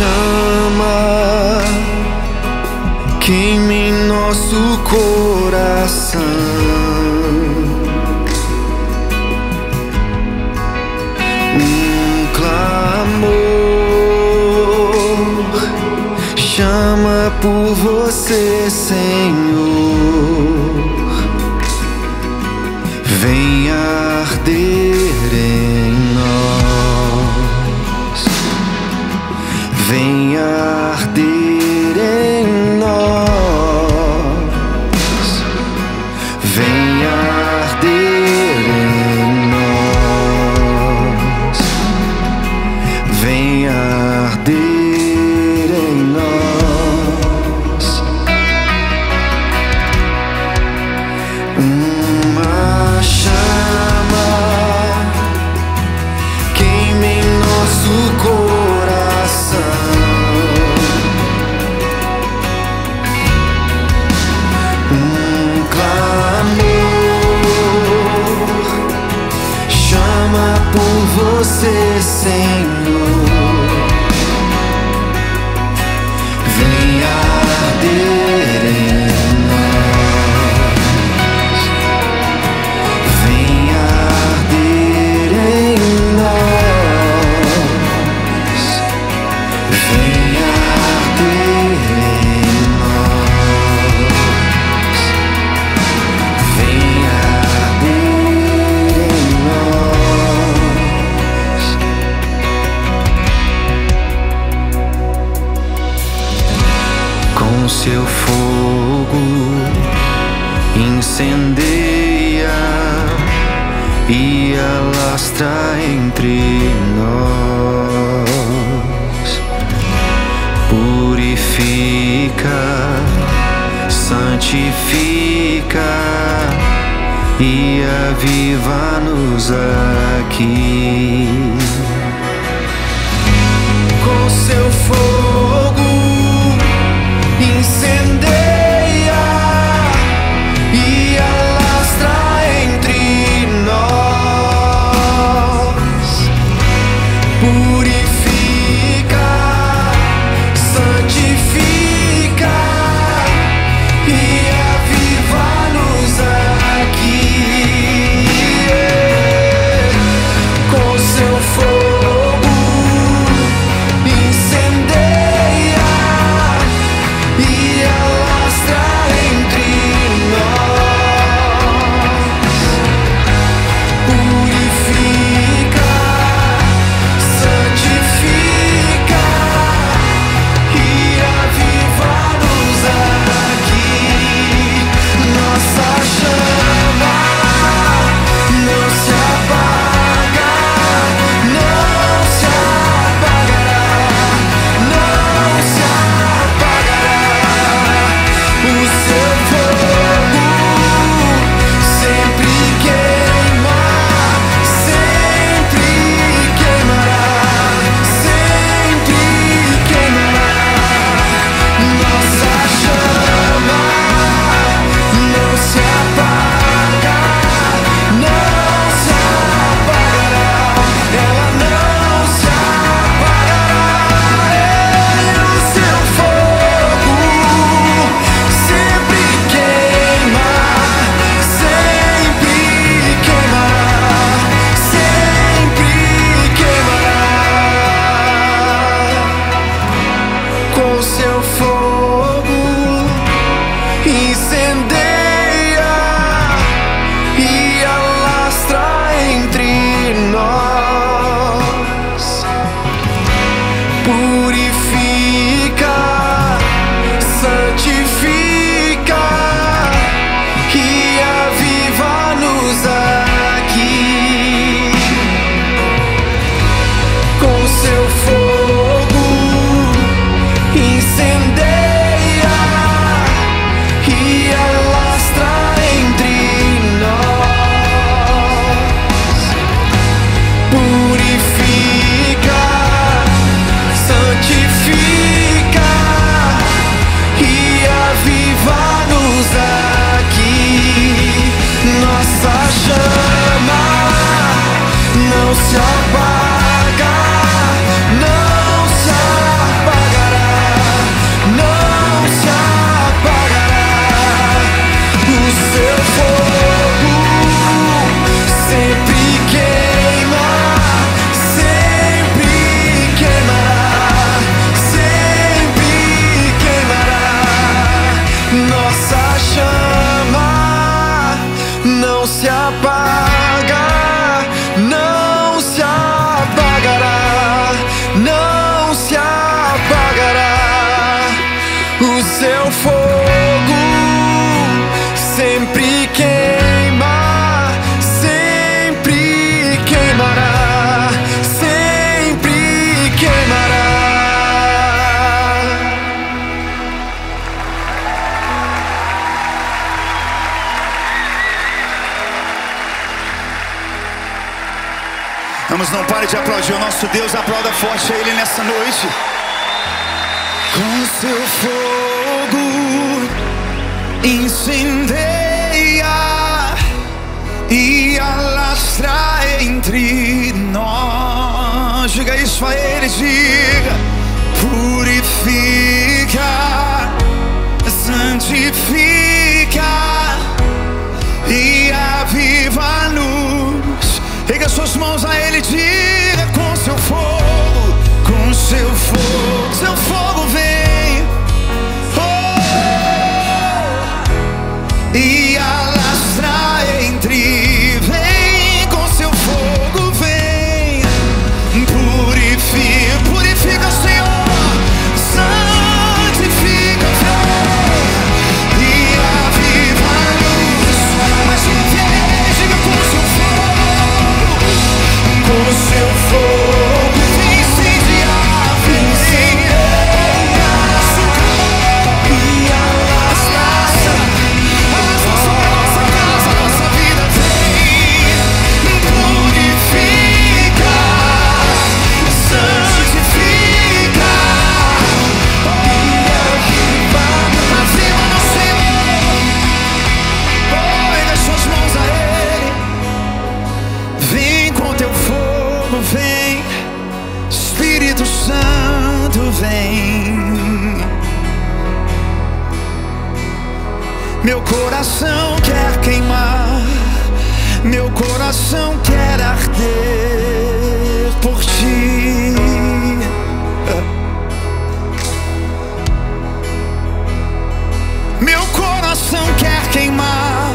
chama, queime em nosso coração. Um clamor chama por você, Senhor. Vem arder em nós, vem arder em nós, vem arder em nós, vem arder em nós. Você, Senhor, vem arder em nós, vem arder em nós, vem arder em nós, vem arder em nós. Com seu fogo incendeia e alastra entre nós, purifica, santifica e aviva-nos aqui. Com seu fogo incendeia e alastra entre nós, purifica, santifica e aviva-nos aqui. Com seu fogo incendeia e alastra entre nós, purifica, santifica e aviva-nos aqui. Nossa chama não se apaga, não se apagará, não se apagará. O seu fogo sempre queima, sempre queimará, sempre queimará. Nossa chama não se apaga, não se apagará, ela não se apagará. O seu fogo sempre queima, sempre queimará, sempre queimará. Com seu fogo incendeia e alastra entre nós, purifica, santifica e aviva-nos aqui. Com seu fogo incendeia e alastra entre nós, purifica, santifica hora de aplaudir o nosso Deus. Aplauda forte a Ele nessa noite. Com seu fogo incendeia e alastra entre nós. Diga isso a Ele, diga. Purifica, santifica e aviva-nos. Erga suas mãos a Ele, diga. Com seu fogo, com seu fogo, seu fogo vem, oh, e alastra entre. Vem com seu fogo, vem, purifica, purifica, Senhor. Meu coração quer queimar, meu coração quer arder por ti. Meu coração quer queimar,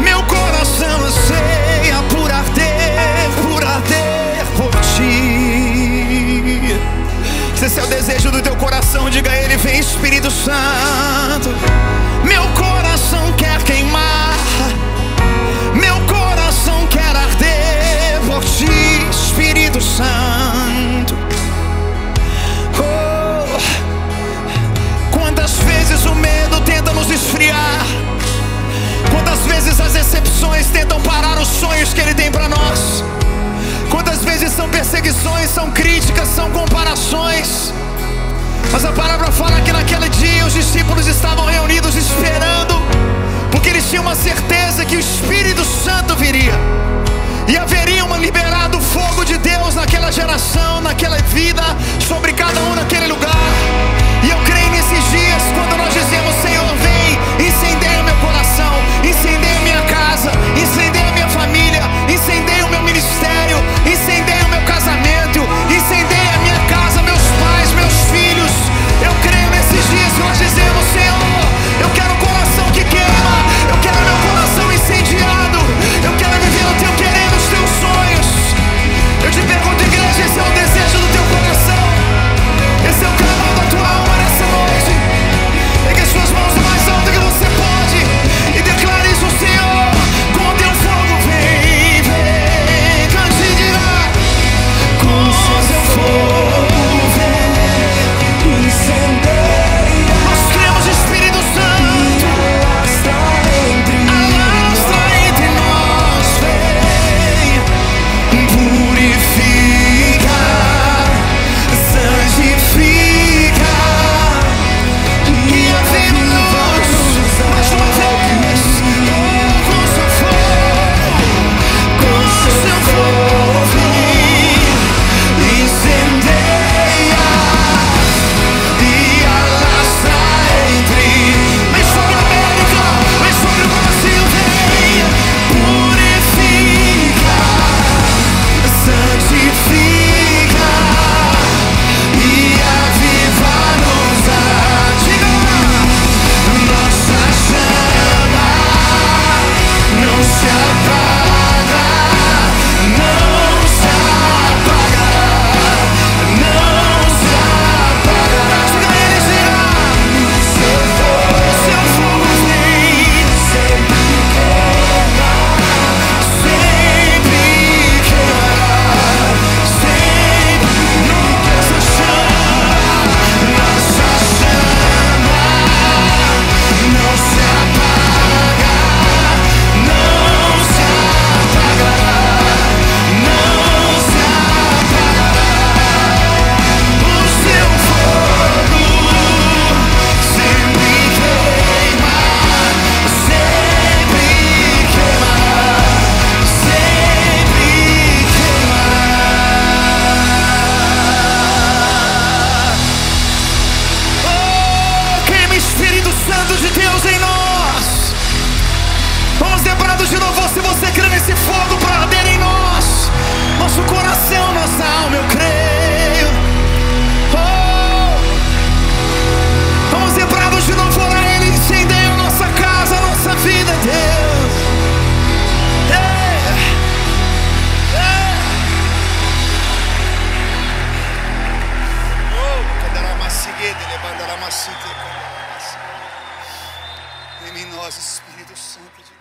meu coração anseia por arder, por arder por ti. Se esse é o desejo do teu coração, diga a Ele: vem, Espírito Santo. Meu coração quer queimar, meu coração quer arder por ti, Espírito Santo. Oh, quantas vezes o medo tenta nos esfriar, quantas vezes as decepções tentam parar os sonhos que Ele tem para nós, quantas vezes são perseguições, são críticas, são comparações. Mas a palavra fala que naquele dia os discípulos estavam reunidos esperando, porque eles tinham uma certeza que o Espírito Santo viria e haveria liberado o fogo de Deus naquela geração, naquela vida, sobre cada um naquele lugar. E eu creio nesses dias, quando nós dizemos: Senhor, vem, incendeia meu coração, incendeia minha casa, incendeia minha família, incendeia o meu ministério, incendeia o meu casamento, incendeia a minha casa, meus pais, meus filhos. Eu creio nesses dias que nós dizemos: Senhor, eu quero um coração que queima, eu quero meu coração incendiado, eu quero viver o teu querer, os teus sonhos. Eu te pergunto, igreja, esse é o desejo do teu coração? esse fogo para arder em nós, nosso coração, nossa alma, eu creio. Oh, vamos lembrados de não for a Ele, incendeia nossa casa, nossa vida, Deus. Em nós, Espírito Santo de Deus.